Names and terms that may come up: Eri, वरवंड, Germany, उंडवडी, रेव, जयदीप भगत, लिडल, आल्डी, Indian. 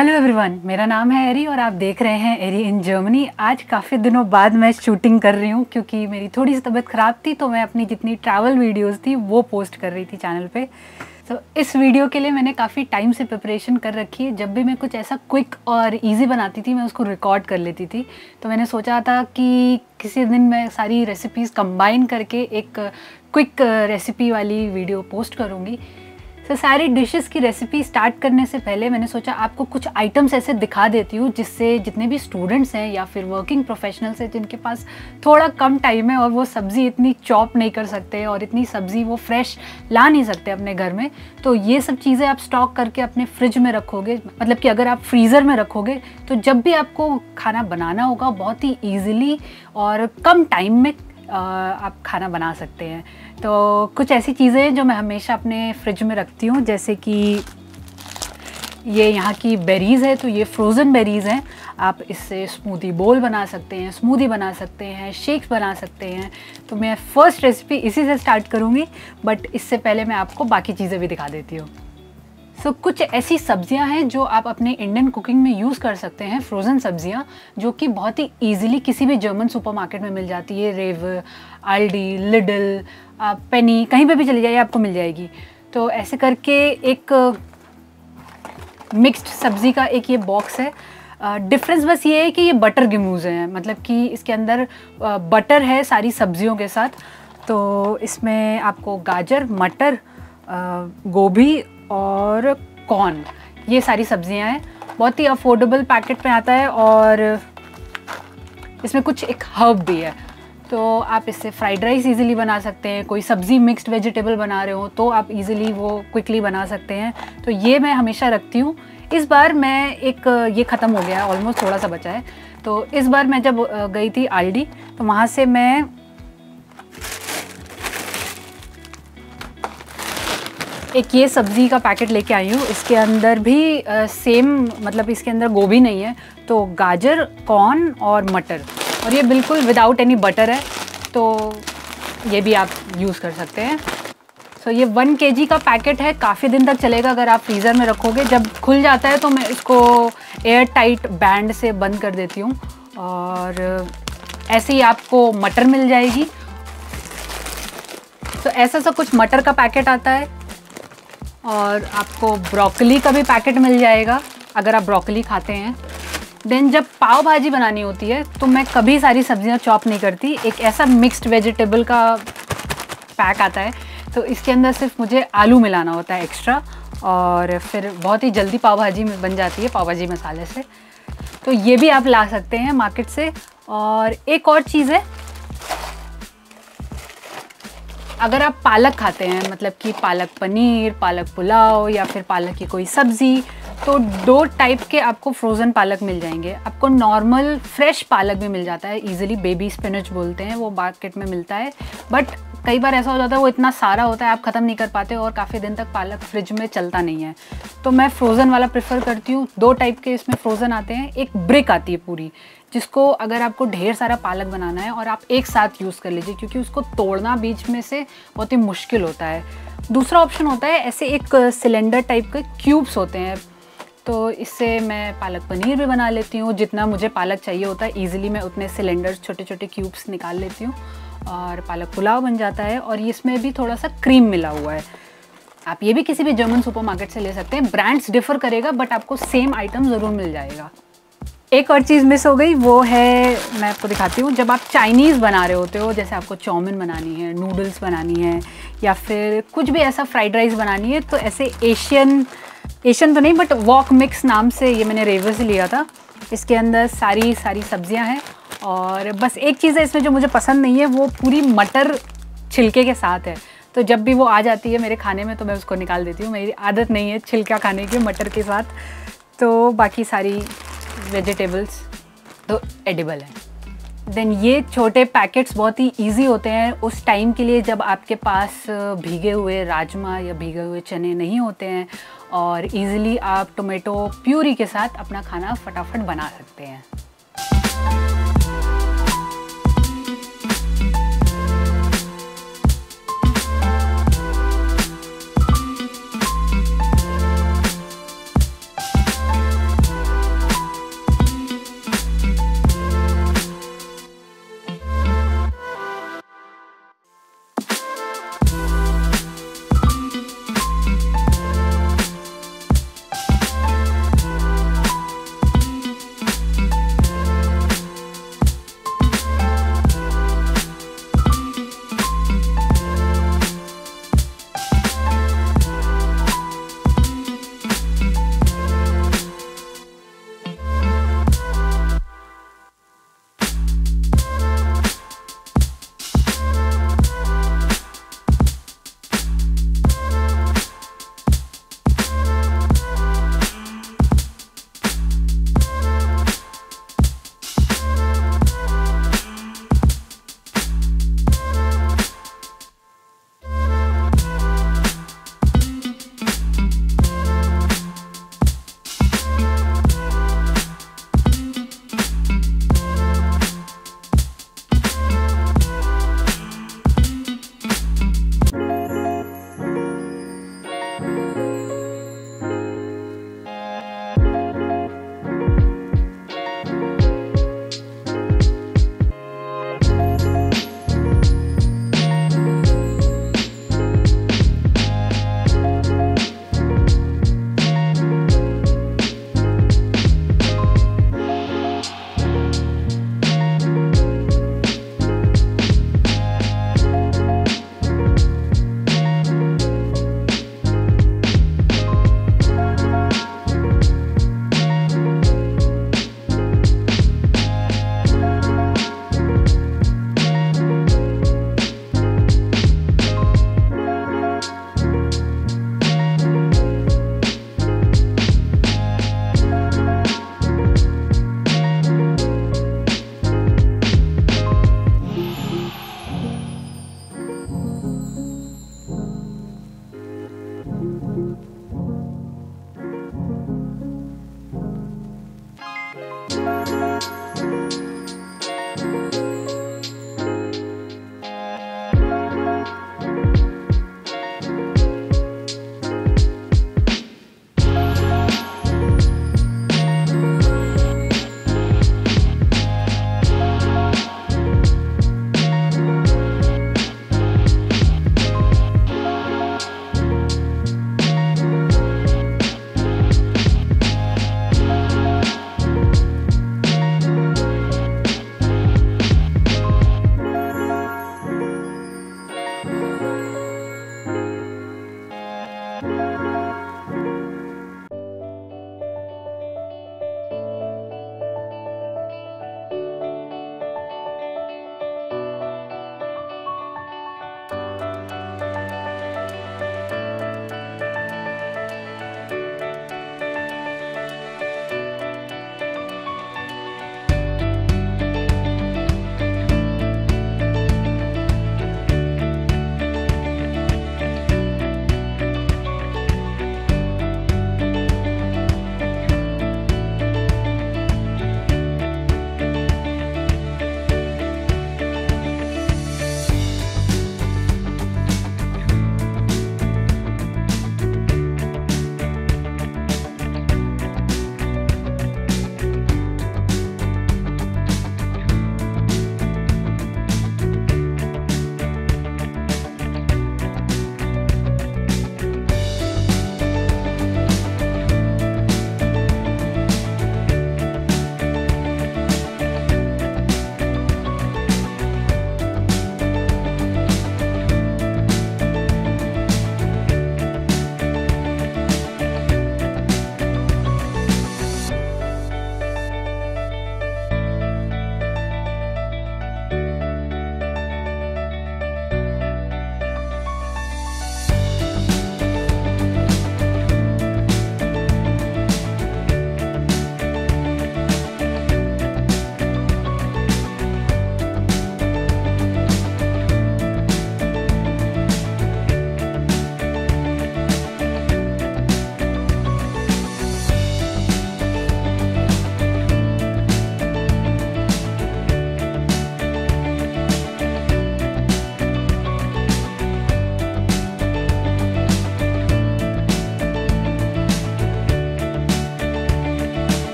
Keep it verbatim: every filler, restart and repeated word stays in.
Hello everyone, मेरा नाम है एरी और आप देख रहे हैं एरी इन जर्मनी। आज काफ़ी दिनों बाद मैं शूटिंग कर रही हूँ क्योंकि मेरी थोड़ी सी तबीयत ख़राब थी, तो मैं अपनी जितनी ट्रैवल वीडियोस थी वो पोस्ट कर रही थी चैनल पे। तो इस वीडियो के लिए मैंने काफ़ी टाइम से प्रिपरेशन कर रखी है। जब भी मैं कुछ ऐसा क्विक और ईजी बनाती थी मैं उसको रिकॉर्ड कर लेती थी। तो मैंने सोचा था कि किसी दिन मैं सारी रेसिपीज़ कंबाइन करके एक क्विक रेसिपी वाली वीडियो पोस्ट करूँगी। तो सारी डिशेस की रेसिपी स्टार्ट करने से पहले मैंने सोचा आपको कुछ आइटम्स ऐसे दिखा देती हूँ जिससे जितने भी स्टूडेंट्स हैं या फिर वर्किंग प्रोफेशनल्स हैं जिनके पास थोड़ा कम टाइम है और वो सब्ज़ी इतनी चॉप नहीं कर सकते और इतनी सब्ज़ी वो फ्रेश ला नहीं सकते अपने घर में, तो ये सब चीज़ें आप स्टॉक करके अपने फ्रिज में रखोगे। मतलब कि अगर आप फ्रीज़र में रखोगे तो जब भी आपको खाना बनाना होगा बहुत ही ईजिली और कम टाइम में आप खाना बना सकते हैं। तो कुछ ऐसी चीज़ें जो मैं हमेशा अपने फ्रिज में रखती हूँ, जैसे कि ये यहाँ की बेरीज़ है, तो ये फ्रोज़न बेरीज़ हैं। आप इससे स्मूदी बोल बना सकते हैं, स्मूदी बना सकते हैं, शेक्स बना सकते हैं। तो मैं फ़र्स्ट रेसिपी इसी से स्टार्ट करूँगी, बट इससे पहले मैं आपको बाकी चीज़ें भी दिखा देती हूँ। सो so, कुछ ऐसी सब्ज़ियां हैं जो आप अपने इंडियन कुकिंग में यूज़ कर सकते हैं, फ्रोज़न सब्ज़ियां जो कि बहुत ही इजीली किसी भी जर्मन सुपरमार्केट में मिल जाती है। रेव, आल्डी, लिडल, पेनी, कहीं पे भी चले जाइए आपको मिल जाएगी। तो ऐसे करके एक मिक्स्ड सब्ज़ी का एक ये बॉक्स है। डिफ़रेंस बस ये है कि ये बटर गेमूज़ हैं, मतलब कि इसके अंदर बटर है सारी सब्ज़ियों के साथ। तो इसमें आपको गाजर, मटर, गोभी और कॉर्न, ये सारी सब्जियां हैं। बहुत ही अफोर्डेबल पैकेट में आता है और इसमें कुछ एक हर्ब भी है। तो आप इससे फ्राइड राइस इजीली बना सकते हैं, कोई सब्ज़ी मिक्स्ड वेजिटेबल बना रहे हो तो आप इजीली वो क्विकली बना सकते हैं। तो ये मैं हमेशा रखती हूँ। इस बार मैं एक, ये ख़त्म हो गया है ऑलमोस्ट, थोड़ा सा बचा है। तो इस बार मैं जब गई थी आल्डी तो वहाँ से मैं एक ये सब्ज़ी का पैकेट लेके आई हूँ। इसके अंदर भी आ, सेम, मतलब इसके अंदर गोभी नहीं है, तो गाजर, कॉर्न और मटर, और ये बिल्कुल विदाउट एनी बटर है। तो ये भी आप यूज़ कर सकते हैं। सो so, ये वन केजी का पैकेट है, काफ़ी दिन तक चलेगा अगर आप फ्रीज़र में रखोगे। जब खुल जाता है तो मैं इसको एयर टाइट बैंड से बंद कर देती हूँ। और ऐसे ही आपको मटर मिल जाएगी। तो so, ऐसा सा कुछ मटर का पैकेट आता है और आपको ब्रोकली का भी पैकेट मिल जाएगा अगर आप ब्रोकली खाते हैं। देन जब पाव भाजी बनानी होती है तो मैं कभी सारी सब्जियां चॉप नहीं करती, एक ऐसा मिक्स्ड वेजिटेबल का पैक आता है। तो इसके अंदर सिर्फ मुझे आलू मिलाना होता है एक्स्ट्रा, और फिर बहुत ही जल्दी पाव भाजी बन जाती है पाव भाजी मसाले से। तो ये भी आप ला सकते हैं मार्केट से। और एक और चीज़ है, अगर आप पालक खाते हैं, मतलब कि पालक पनीर, पालक पुलाव या फिर पालक की कोई सब्ज़ी, तो दो टाइप के आपको फ्रोज़न पालक मिल जाएंगे। आपको नॉर्मल फ्रेश पालक भी मिल जाता है इजीली, बेबी स्पिनच बोलते हैं, वो मार्केट में मिलता है। बट कई बार ऐसा हो जाता है वो इतना सारा होता है आप ख़त्म नहीं कर पाते और काफ़ी दिन तक पालक फ्रिज में चलता नहीं है। तो मैं फ्रोज़न वाला प्रेफर करती हूँ। दो टाइप के इसमें फ्रोज़न आते हैं। एक ब्रिक आती है पूरी, जिसको अगर आपको ढेर सारा पालक बनाना है और आप एक साथ यूज़ कर लीजिए क्योंकि उसको तोड़ना बीच में से बहुत ही मुश्किल होता है। दूसरा ऑप्शन होता है ऐसे एक सिलेंडर टाइप के क्यूब्स होते हैं, तो इससे मैं पालक पनीर भी बना लेती हूँ। जितना मुझे पालक चाहिए होता है ईजिली मैं उतने सिलेंडर्स, छोटे छोटे क्यूब्स निकाल लेती हूँ और पालक पुलाव बन जाता है। और इसमें भी थोड़ा सा क्रीम मिला हुआ है। आप ये भी किसी भी जर्मन सुपरमार्केट से ले सकते हैं। ब्रांड्स डिफ़र करेगा बट आपको सेम आइटम ज़रूर मिल जाएगा। एक और चीज़ मिस हो गई, वो है, मैं आपको दिखाती हूँ। जब आप चाइनीज़ बना रहे होते हो, जैसे आपको चाउमीन बनानी है, नूडल्स बनानी है या फिर कुछ भी ऐसा फ्राइड राइस बनानी है, तो ऐसे एशियन एशियन तो नहीं बट वॉक मिक्स नाम से, ये मैंने रेवे से लिया था। इसके अंदर सारी सारी सब्जियां हैं और बस एक चीज़ है इसमें जो मुझे पसंद नहीं है, वो पूरी मटर छिलके के साथ है। तो जब भी वो आ जाती है मेरे खाने में तो मैं उसको निकाल देती हूँ। मेरी आदत नहीं है छिलका खाने की मटर के साथ। तो बाकी सारी वेजिटेबल्स तो एडिबल हैं। देन ये छोटे पैकेट्स बहुत ही इजी होते हैं उस टाइम के लिए जब आपके पास भीगे हुए राजमा या भीगे हुए चने नहीं होते हैं, और इजीली आप टोमेटो प्यूरी के साथ अपना खाना फटाफट बना सकते हैं।